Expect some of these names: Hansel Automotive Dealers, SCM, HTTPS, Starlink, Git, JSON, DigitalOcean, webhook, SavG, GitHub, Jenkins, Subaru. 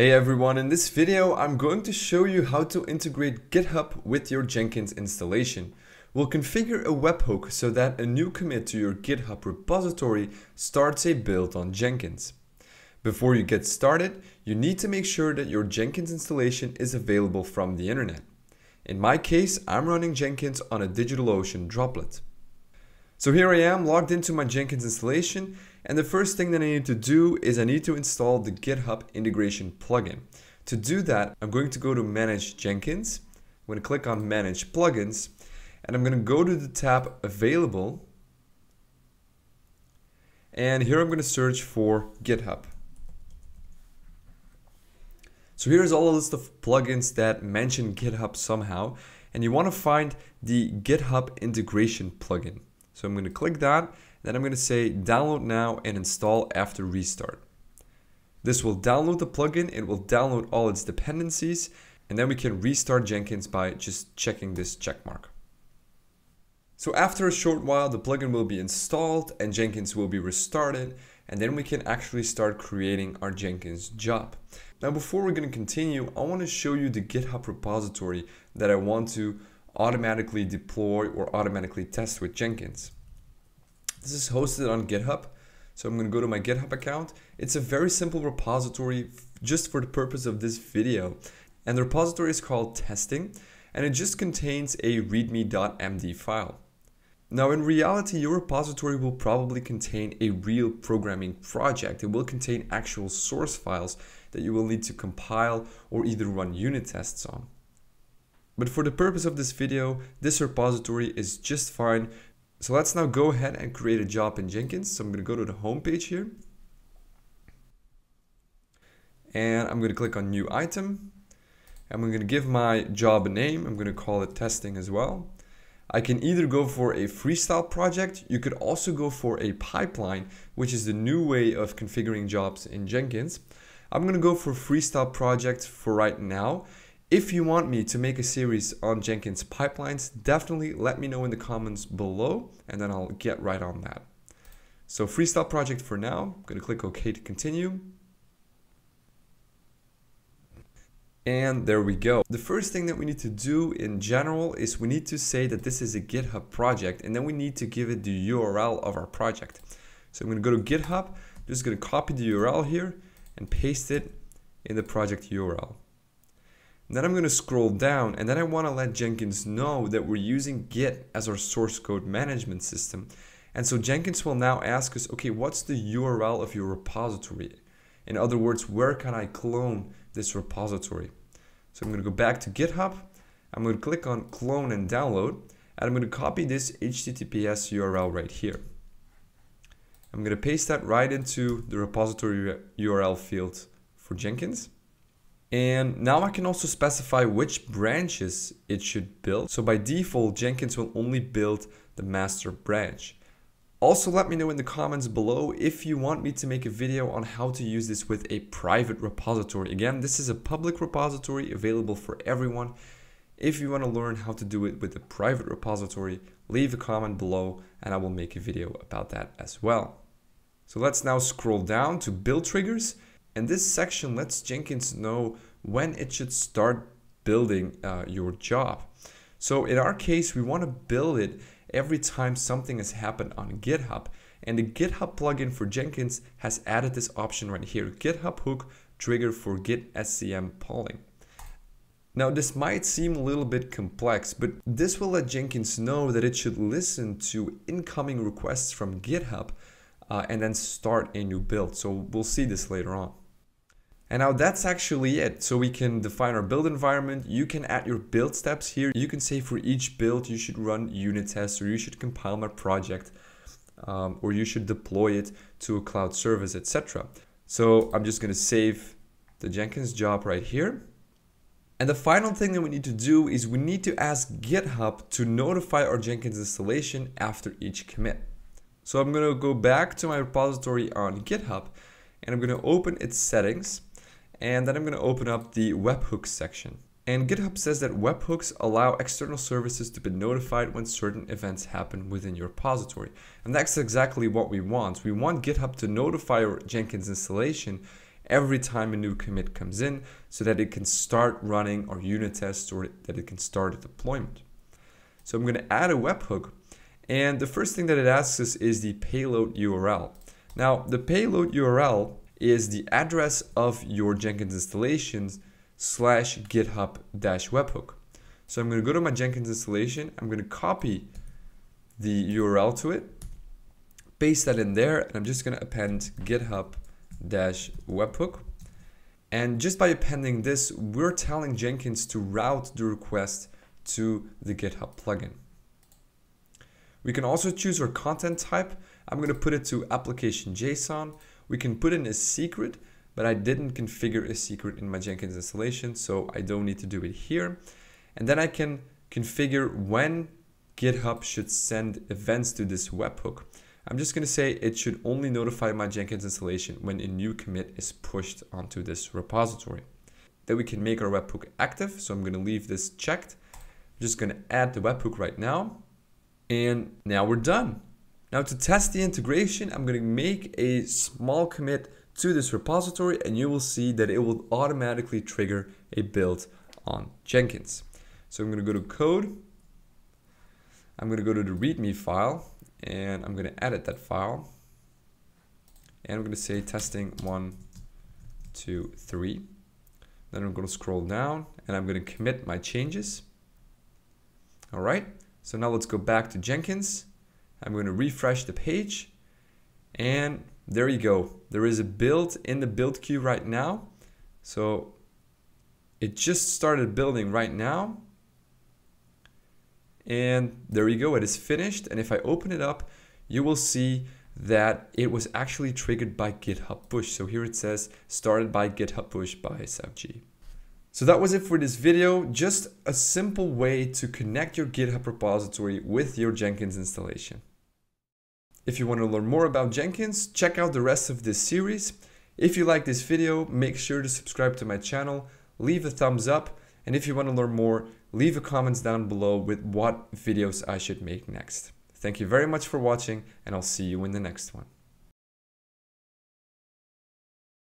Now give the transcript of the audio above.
Hey everyone, in this video I'm going to show you how to integrate GitHub with your Jenkins installation. We'll configure a webhook so that a new commit to your GitHub repository starts a build on Jenkins. Before you get started, you need to make sure that your Jenkins installation is available from the internet. In my case, I'm running Jenkins on a DigitalOcean droplet. So here I am logged into my Jenkins installation, and the first thing that I need to do is I need to install the GitHub integration plugin. To do that, I'm going to go to Manage Jenkins. I'm going to click on Manage Plugins, and I'm going to go to the tab Available, and here I'm going to search for GitHub. So here's all a list of plugins that mention GitHub somehow, and you want to find the GitHub integration plugin. So I'm going to click that, then I'm going to say download now and install after restart. This will download the plugin, it will download all its dependencies, and then we can restart Jenkins by just checking this checkmark. So after a short while, the plugin will be installed and Jenkins will be restarted, and then we can actually start creating our Jenkins job. Now before we're going to continue, I want to show you the GitHub repository that I want to automatically deploy or automatically test with Jenkins. This is hosted on GitHub, so I'm going to go to my GitHub account. It's a very simple repository just for the purpose of this video, and the repository is called testing, and it just contains a readme.md file. Now in reality, your repository will probably contain a real programming project. It will contain actual source files that you will need to compile or either run unit tests on. But for the purpose of this video, this repository is just fine. So let's now go ahead and create a job in Jenkins. So I'm going to go to the home page here. And I'm going to click on new item. I'm going to give my job a name. I'm going to call it testing as well. I can either go for a freestyle project. You could also go for a pipeline, which is the new way of configuring jobs in Jenkins. I'm going to go for freestyle project for right now. If you want me to make a series on Jenkins pipelines, definitely let me know in the comments below, and then I'll get right on that. So freestyle project for now, I'm going to click OK to continue. And there we go. The first thing that we need to do in general is we need to say that this is a GitHub project, and then we need to give it the URL of our project. So I'm going to go to GitHub, I'm just going to copy the URL here and paste it in the project URL. Then I'm going to scroll down, and then I want to let Jenkins know that we're using Git as our source code management system. And so Jenkins will now ask us, okay, what's the URL of your repository? In other words, where can I clone this repository? So I'm going to go back to GitHub. I'm going to click on clone and download, and I'm going to copy this HTTPS URL right here. I'm going to paste that right into the repository URL field for Jenkins. And now I can also specify which branches it should build. So by default, Jenkins will only build the master branch. Also, let me know in the comments below if you want me to make a video on how to use this with a private repository. Again, this is a public repository available for everyone. If you want to learn how to do it with a private repository, leave a comment below and I will make a video about that as well. So let's now scroll down to build triggers. And this section lets Jenkins know when it should start building your job. So in our case, we want to build it every time something has happened on GitHub. And the GitHub plugin for Jenkins has added this option right here, GitHub hook trigger for Git SCM polling. Now this might seem a little bit complex, but this will let Jenkins know that it should listen to incoming requests from GitHub and then start a new build. So we'll see this later on. And now that's actually it. So we can define our build environment. You can add your build steps here. You can say for each build, you should run unit tests, or you should compile my project, or you should deploy it to a cloud service, etc. So I'm just going to save the Jenkins job right here. And the final thing that we need to do is we need to ask GitHub to notify our Jenkins installation after each commit. So I'm going to go back to my repository on GitHub, and I'm going to open its settings, and then I'm going to open up the webhooks section. And GitHub says that webhooks allow external services to be notified when certain events happen within your repository. And that's exactly what we want. We want GitHub to notify our Jenkins installation every time a new commit comes in so that it can start running our unit tests or that it can start a deployment. So I'm going to add a webhook, and the first thing that it asks us is the payload URL. Now the payload URL is the address of your Jenkins installations /github-webhook. So I'm going to go to my Jenkins installation, I'm going to copy the URL to it, paste that in there, and I'm just going to append github-webhook. And just by appending this, we're telling Jenkins to route the request to the GitHub plugin. We can also choose our content type. I'm going to put it to application JSON. We can put in a secret, but I didn't configure a secret in my Jenkins installation, so I don't need to do it here. And then I can configure when GitHub should send events to this webhook. I'm just going to say it should only notify my Jenkins installation when a new commit is pushed onto this repository. Then we can make our webhook active, so I'm going to leave this checked. I'm just going to add the webhook right now, and now we're done. Now to test the integration, I'm going to make a small commit to this repository, and you will see that it will automatically trigger a build on Jenkins. So I'm going to go to code, I'm going to go to the README file, and I'm going to edit that file, and I'm going to say testing 1, 2, 3. Then I'm going to scroll down and I'm going to commit my changes. All right, so now let's go back to Jenkins. I'm going to refresh the page, and there you go. There is a build in the build queue right now. So it just started building right now. And there you go, it is finished. And if I open it up, you will see that it was actually triggered by GitHub push. So here it says started by GitHub push by SavG. So that was it for this video. Just a simple way to connect your GitHub repository with your Jenkins installation. If you want to learn more about Jenkins, check out the rest of this series. If you like this video, make sure to subscribe to my channel, leave a thumbs up, and if you want to learn more, leave a comment down below with what videos I should make next. Thank you very much for watching, and I'll see you in the next one.